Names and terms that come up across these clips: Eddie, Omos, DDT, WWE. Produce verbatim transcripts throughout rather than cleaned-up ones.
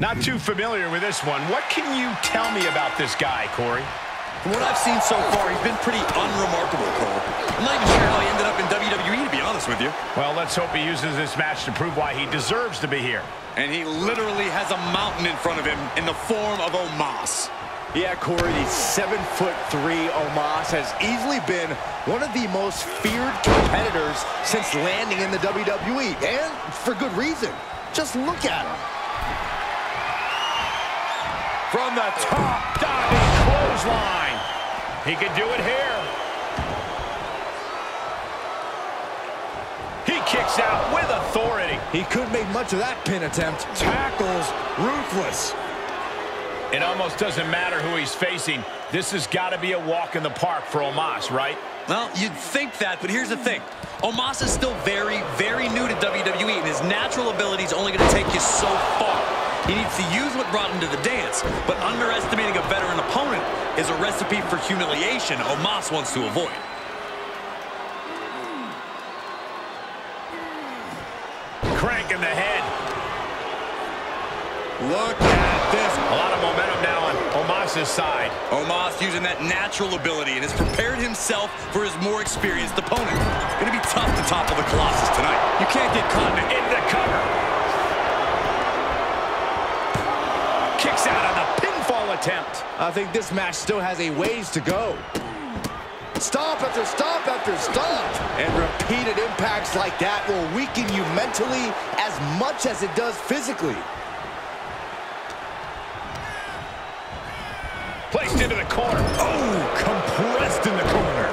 Not too familiar with this one. What can you tell me about this guy, Corey? From what I've seen so far, he's been pretty unremarkable, Cole. I'm not even sure how he ended up in W W E, to be honest with you. Well, let's hope he uses this match to prove why he deserves to be here. And he literally has a mountain in front of him in the form of Omos. Yeah, Corey, the seven foot three Omos has easily been one of the most feared competitors since landing in the W W E, and for good reason. Just look at him. From the top, diving clothesline. He could do it here. He kicks out with authority. He couldn't make much of that pin attempt. Tackles ruthless. It almost doesn't matter who he's facing. This has got to be a walk in the park for Omos, right? Well, you'd think that, but here's the thing. Omos is still very, very new to W W E, and his natural ability is only going to take you so far. He needs to use what brought him to the dance, but underestimating a veteran opponent is a recipe for humiliation Omos wants to avoid. Crank in the head. Look at this. A lot of momentum now on Omos's side. Omos using that natural ability and has prepared himself for his more experienced opponent. It's going to be tough to topple the Colossus tonight. You can't get caught in the cover. Kicks out on the pinfall attempt. I think this match still has a ways to go. Stomp after stomp after stomp. And repeated impacts like that will weaken you mentally as much as it does physically. Placed into the corner. Oh, compressed in the corner.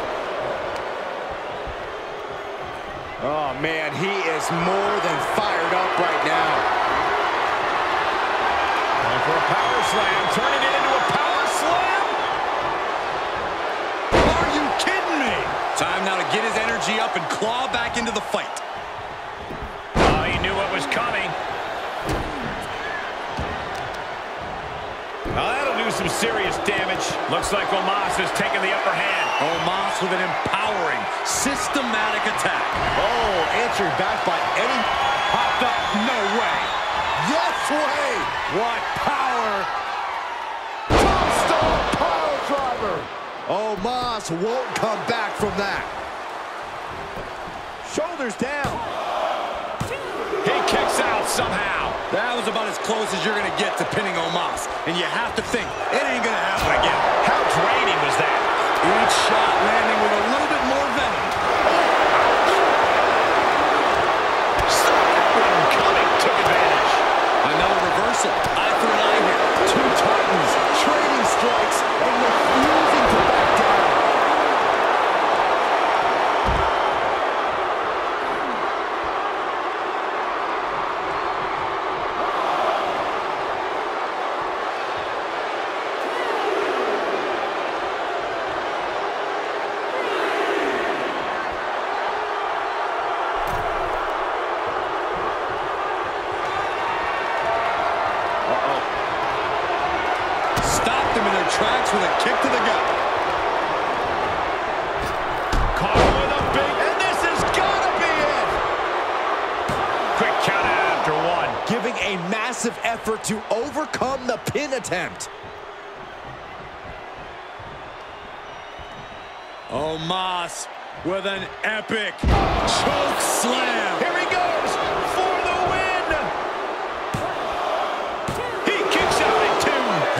Oh, man, he is more than fired up right now. For a power slam, turning it into a power slam? Are you kidding me? Time now to get his energy up and claw back into the fight. Oh, he knew what was coming. Well, that'll do some serious damage. Looks like Omos has taken the upper hand. Omos with an empowering, systematic attack. Oh, answered back by Eddie. Popped up, no way. Yes way. What power! Tombstone power driver! Omos won't come back from that. Shoulders down. He kicks out somehow. That was about as close as you're gonna get to pinning Omos. And you have to think, it ain't gonna happen again. How draining was that? Each shot landing with a little bit more venom. Eye for an eye here. Two Titans, trading strikes, and refusing to back down. Tracks with a kick to the gut. Caught with a big, and this has got to be it. Quick count after one. Giving a massive effort to overcome the pin attempt. Omos with an epic choke slam. Here he goes for the win. He kicks out at two.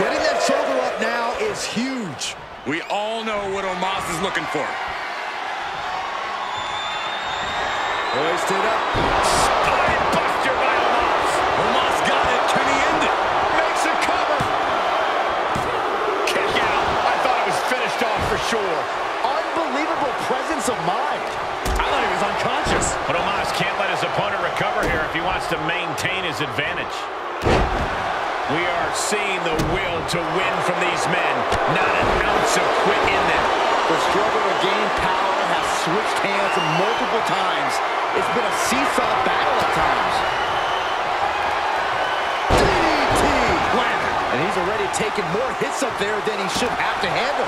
Getting that shoulder up now. It's huge. We all know what Omos is looking for. Hoisted up. Spine buster by Omos. Omos got it. Can he end it? Makes a cover. Kick out. I thought it was finished off for sure. Unbelievable presence of mind. I thought he was unconscious. But Omos can't let his opponent recover here if he wants to maintain his advantage. We are seeing the will to win from these men. Not an ounce of quit in them. The struggle to gain power has switched hands multiple times. It's been a seesaw battle at times. D D T! Landed. And he's already taken more hits up there than he should have to handle.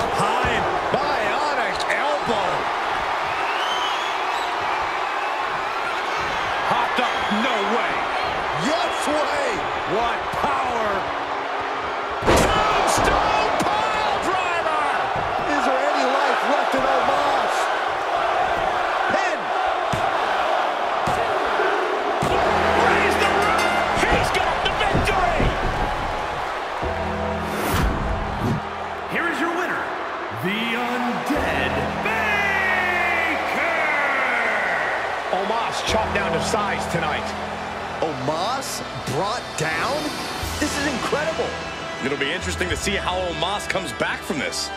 Up high and bionic elbow. Hopped up, no way. Yes! sway. What power. Tombstone pile driver. Is there any life left in Omos? Pin. Raise the roof. He's got the victory. Here is your winner, the Undead Baker. Omos chopped down to size tonight. Omos brought down? This is incredible. It'll be interesting to see how Omos comes back from this.